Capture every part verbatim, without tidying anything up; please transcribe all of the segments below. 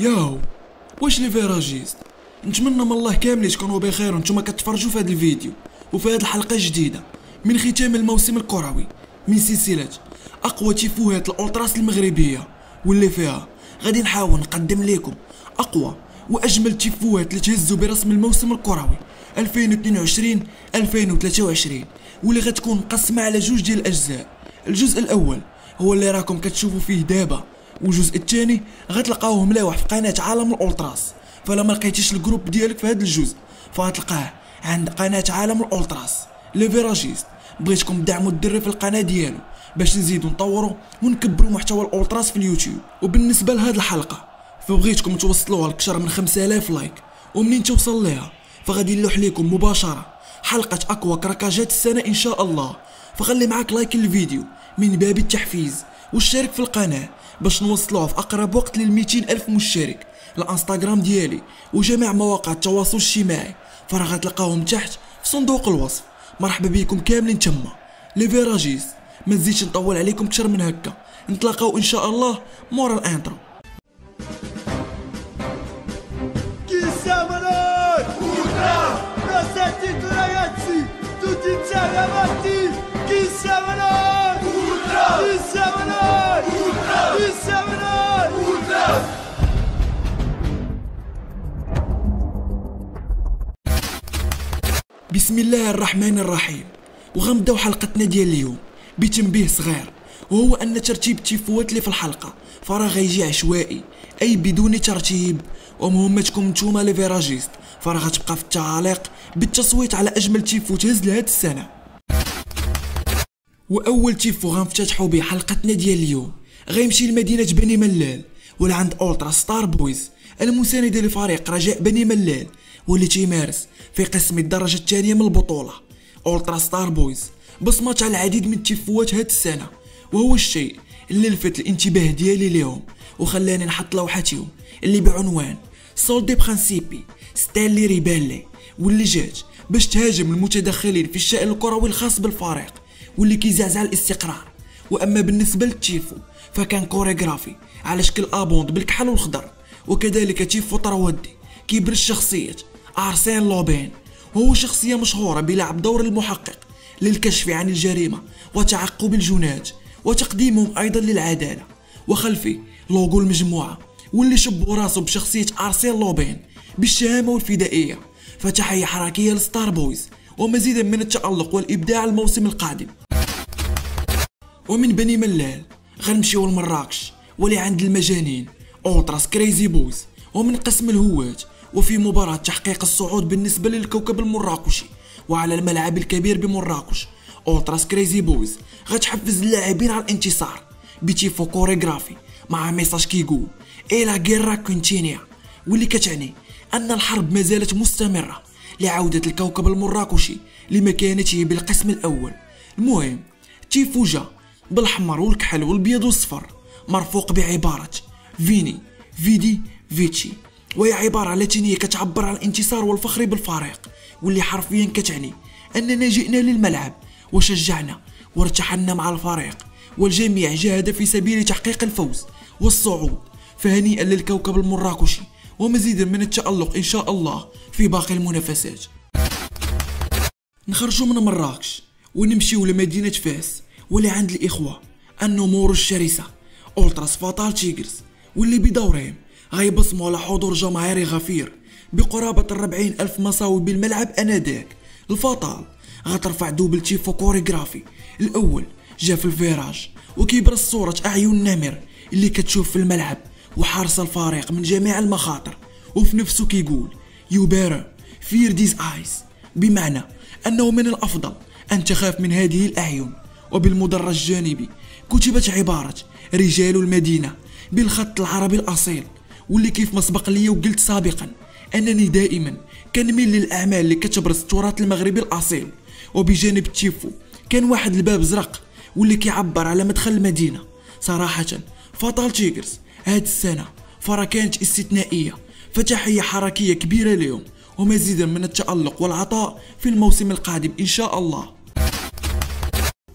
ياهو واش لي فيراجيست، نتمنى من الله كامل تكونوا بخير وانتم كتفرجوا في هذا الفيديو وفي هذه الحلقه الجديده من ختام الموسم الكروي من سلسله اقوى تيفوهات الألتراس المغربيه، واللي فيها غادي نحاول نقدم لكم اقوى واجمل تيفوهات اللي تهزوا برسم الموسم الكروي ألفين واثنين وعشرين ألفين وثلاثة وعشرين، واللي غتكون مقسمه على جوج ديال الاجزاء. الجزء الاول هو اللي راكم كتشوفوا فيه دابا، والجزء الثاني غتلقاوه ملاوح في قناه عالم الألتراس. فلا ما لقيتيش الجروب ديالك في هذا الجزء فغتلقاه عند قناه عالم الألتراس لي فيراجيست. بغيتكم تدعموا الدري في القناه ديالو باش نزيدوا نطوروا ونكبروا محتوى الألتراس في اليوتيوب. وبالنسبه لهاد الحلقه فبغيتكم توصلوها لكثر من خمسة آلاف لايك، ومنين توصل ليها فغادي نلوح لكم مباشره حلقه اقوى كراكاجات السنه ان شاء الله. فخلي معاك لايك للفيديو من باب التحفيز، واشترك في القناه باش نوصلوها في اقرب وقت لل مئتين ألف مشترك. الانستغرام ديالي وجميع مواقع التواصل الاجتماعي فراه غتلقاهم تحت في صندوق الوصف. مرحبا بكم كاملين تما لي فيراجيست، ما نزيدش نطول عليكم كثر من هكا، نتلاقاو ان شاء الله مورا الانترو. بسم الله الرحمن الرحيم، وغنبداو حلقتنا ديال اليوم بتنبيه صغير، وهو ان ترتيب التيفوات اللي في الحلقه فراه غيجي عشوائي اي بدون ترتيب، ومهمتكم نتوما لي فيراجيست فراه غتبقى في التعاليق بالتصويت على اجمل تيفو تهز لهاد السنه. واول تيفو غنفتتحو به حلقتنا ديال اليوم غيمشي لمدينه بني ملال ولا عند أولترا ستار بويز المسانده لفريق رجاء بني ملال، واللي تيمارس في قسم الدرجه الثانيه من البطوله. أولترا ستار بويز بصمات على العديد من التيفوات هاد السنه، وهو الشيء اللي لفت الانتباه ديالي ليهم وخلاني نحط لوحتهم اللي بعنوان سول دي برانسيبي ستانلي ريبالي، واللي جات باش تهاجم المتدخلين في الشأن الكروي الخاص بالفريق واللي كيزعزع الاستقرار. واما بالنسبه للتيفو فكان كوريغرافي على شكل ابوند بالكحل والخضر، وكذلك تيفو طرودي كيبرز شخصيه أرسين لوبين، وهو شخصية مشهورة بلعب دور المحقق للكشف عن الجريمة وتعقب الجناة وتقديمهم أيضا للعدالة، وخلفي لوغو المجموعة واللي شبوا راسه بشخصية أرسين لوبين بالشهامة والفدائية. فتحية حركية لستار بويز ومزيدا من التألق والإبداع الموسم القادم. ومن بني ملال غنمشيو لمراكش ولي عند المجانين أولتراس كريزي بويز ومن قسم الهواة، وفي مباراة تحقيق الصعود بالنسبة للكوكب المراكشي وعلى الملعب الكبير بمراكش، أولتراس كريزي بويز غتحفز اللاعبين على الانتصار بتيفو كوريغرافي مع ميساج كيقول إلا غيرا كونتينيا، واللي كتعني أن الحرب مازالت مستمرة لعودة الكوكب المراكشي لمكانته بالقسم الأول. المهم تيفو جا بالحمر والكحل والبيض والصفر مرفوق بعبارة فيني فيدي فيتشي، وهي عبارة لاتينية كتعبر عن الانتصار والفخر بالفريق، واللي حرفيا كتعني أننا جئنا للملعب وشجعنا وارتحلنا مع الفريق، والجميع جاهد في سبيل تحقيق الفوز والصعود. فهنيئا للكوكب المراكشي ومزيدا من التألق إن شاء الله في باقي المنافسات. نخرجوا من مراكش ونمشيو لمدينة فاس واللي عند الإخوة النمور الشرسة أولتراس فاتال تيغرز، واللي بدورهم غيبصموا على حضور جماهيري غفير بقرابة الربعين ألف مصاوي بالملعب أنذاك. الفطال غترفع دوبل تيفو كوريغرافي، الأول جا في الفيراج وكيبرز صورة أعين النمر اللي كتشوف في الملعب وحارس الفريق من جميع المخاطر، وفي نفسه كيقول يو بير فير ديز آيز، بمعنى أنه من الأفضل أن تخاف من هذه الأعين. وبالمدرج الجانبي كتبت عبارة رجال المدينة بالخط العربي الأصيل، واللي كيف ما سبق ليا وقلت سابقا انني دائما كنميل للاعمال اللي كتبرز التراث المغربي الاصيل. وبجانب التيفو كان واحد الباب زرق واللي كيعبر على مدخل المدينه. صراحه فاتال تيغرز هاد السنه فرا كانت استثنائيه، فتحيه حركيه كبيره لهم ومزيدا من التالق والعطاء في الموسم القادم ان شاء الله.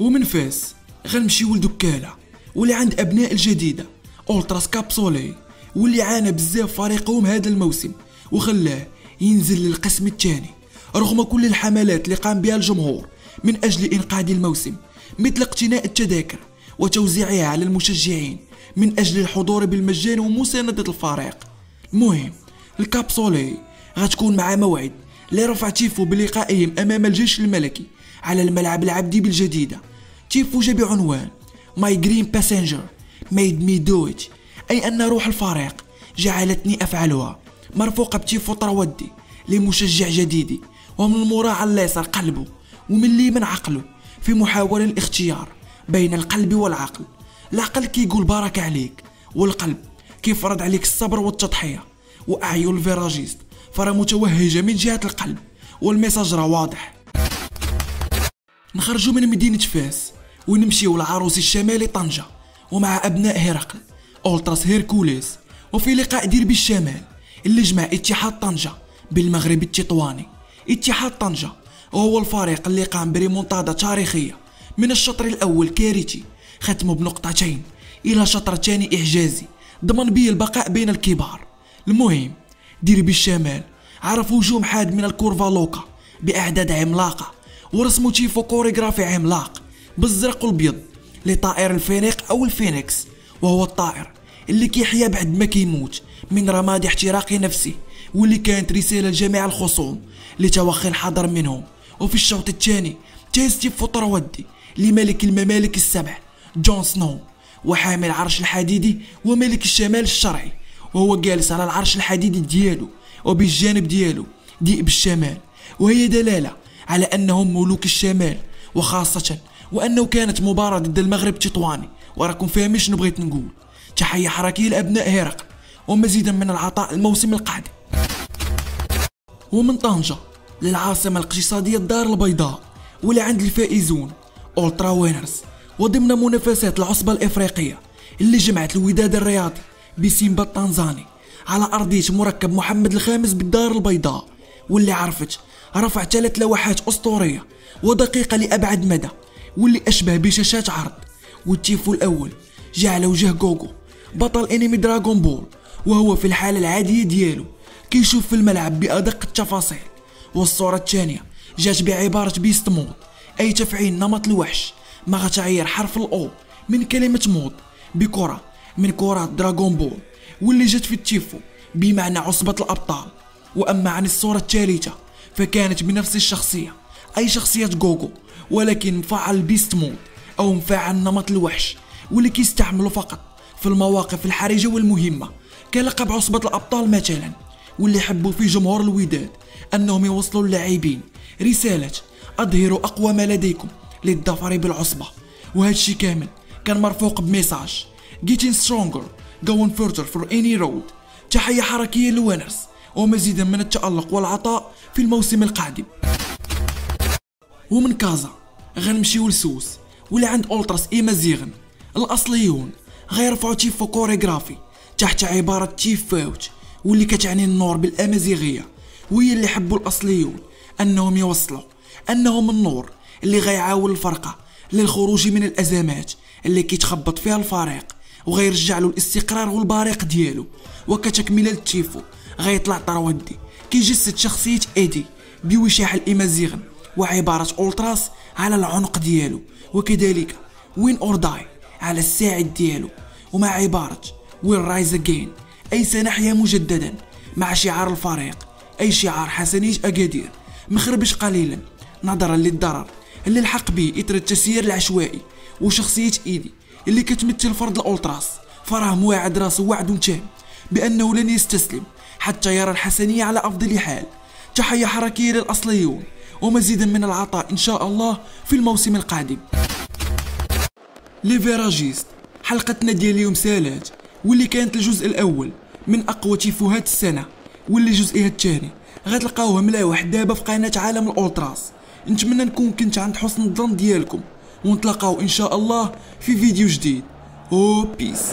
ومن فاس غنمشيو لدكاله واللي عند ابناء الجديده أولتراس كابسولي، واللي عانى بزاف فريقهم هذا الموسم وخلاه ينزل للقسم الثاني رغم كل الحملات اللي قام بها الجمهور من أجل إنقاذ الموسم، مثل اقتناء التذاكر وتوزيعها على المشجعين من أجل الحضور بالمجان ومساندة الفريق. المهم الكابسولي غتكون مع موعد لرفع تيفو بلقائهم أمام الجيش الملكي على الملعب العبدي بالجديدة. تيفو جا بعنوان My Green Passenger Made Me Do It، أي أن روح الفريق جعلتني أفعلها، مرفوقة بتيفو طرودي لمشجع جديدي ومن المراعى اليسر قلبه ومن اليمين عقله، في محاولة الاختيار بين القلب والعقل. العقل كيقول بركة عليك، والقلب كيفرض عليك الصبر والتضحية. وأعين الفيراجيست فرا متوهجة من جهة القلب والميساج راه واضح. نخرجوا من مدينة فاس ونمشيو لعروس الشمالي طنجة ومع أبناء هرقل أولتراس هيركوليس، وفي لقاء ديربي الشمال اللي جمع اتحاد طنجة بالمغرب التطواني. اتحاد طنجة وهو الفريق اللي قام بريمونتادا تاريخية من الشطر الأول كارثي ختمه بنقطتين إلى شطر ثاني إعجازي ضمن به البقاء بين الكبار. المهم ديربي الشمال عرف هجوم حاد من الكورفا لوكا بأعداد عملاقة، ورسمو تيفو كوريغرافي عملاق بالزرق والبيض لطائر الفينيق أو الفينيكس، وهو الطائر اللي كيحيا بعد ما كيموت من رماد احتراق نفسي، واللي كانت رسالة لجميع الخصوم لتوخي الحذر منهم. وفي الشوط الثاني جاز تيفو طرودي لملك الممالك السبع جون سنو، وحامل العرش الحديدي وملك الشمال الشرعي، وهو جالس على العرش الحديدي ديالو وبالجانب ديالو ذئب الشمال، وهي دلالة على أنهم ملوك الشمال، وخاصة وأنه كانت مباراة ضد المغرب التطواني. وراكم فاهمين شنو بغيت نقول. تحية حركية لأبناء هرقل ومزيدا من العطاء الموسم القادم. ومن طنجة للعاصمة الاقتصادية الدار البيضاء، واللي عند الفائزون أولترا وينرز، وضمن منافسات العصبة الإفريقية اللي جمعت الوداد الرياضي بسيمبا التنزاني على أرضية مركب محمد الخامس بالدار البيضاء، واللي عرفت رفع ثلاث لوحات أسطورية ودقيقة لأبعد مدى واللي أشبه بشاشات عرض. والتيفو الأول جاء على وجه جوجو بطل انمي دراغون بول، وهو في الحالة العادية ديالو كيشوف في الملعب بأدق التفاصيل. والصورة الثانية جات بعبارة بيست مود، أي تفعيل نمط الوحش مع تغيير حرف الأو من كلمة مود بكرة من كرات دراغون بول، واللي جات في التيفو بمعنى عصبة الأبطال. وأما عن الصورة الثالثة فكانت بنفس الشخصية، أي شخصية جوجو، ولكن مفعل بيست مود أو مفعل نمط الوحش، واللي كيستعمله فقط في المواقف الحرجة والمهمة كلقب عصبة الأبطال مثلا. واللي حبوا في جمهور الوداد أنهم يوصلوا للاعبين رسالة أظهروا أقوى ما لديكم للظفر بالعصبة، وهذا الشيء كامل كان مرفوق بميساج Getting stronger going further for any road. تحية حركية لوينرز ومزيدا من التألق والعطاء في الموسم القادم. ومن كازا غنمشيو لسوس، واللي عند أولتراس إيمازيغن الأصليون غيرفعوا تيفو كوريغرافي تحت عبارة تيف فاوت، واللي كتعني النور بالأمازيغية، وهي اللي حبوا الأصليون أنهم يوصلوا أنهم النور اللي غيعاون الفرقة للخروج من الأزمات اللي كيتخبط فيها الفريق، وغيرجع له الاستقرار والبريق ديالو. وكتكملة للتيفو غيطلع طرودي كيجسد شخصية إيدي بوشاح الإمازيغن وعبارة أولتراس على العنق ديالو، وكذلك وين اور داي على الساعد ديالو، ومع عبارة ويل رايز اجين، أي سنحيا مجددا، مع شعار الفريق أي شعار حسنية أكادير مخربش قليلا نظرا للضرر اللي الحق به إثر التسيير العشوائي. وشخصية إيدي اللي كتمثل فرد الأولتراس فراه مواعد راسه وعد تام بأنه لن يستسلم حتى يرى الحسنية على أفضل حال. تحية حركية للأصليون ومزيدا من العطاء إن شاء الله في الموسم القادم. لي فيراجيست حلقتنا ديال اليوم سالات، واللي كانت الجزء الأول من أقوى تيفوهات السنة، واللي جزئها الثاني غتلقاوه ملاوح دابا في قناة عالم الأولتراس. نتمنى نكون كنت عند حسن الظن ديالكم، ونتلاقاو إن شاء الله في فيديو جديد. أو بيس.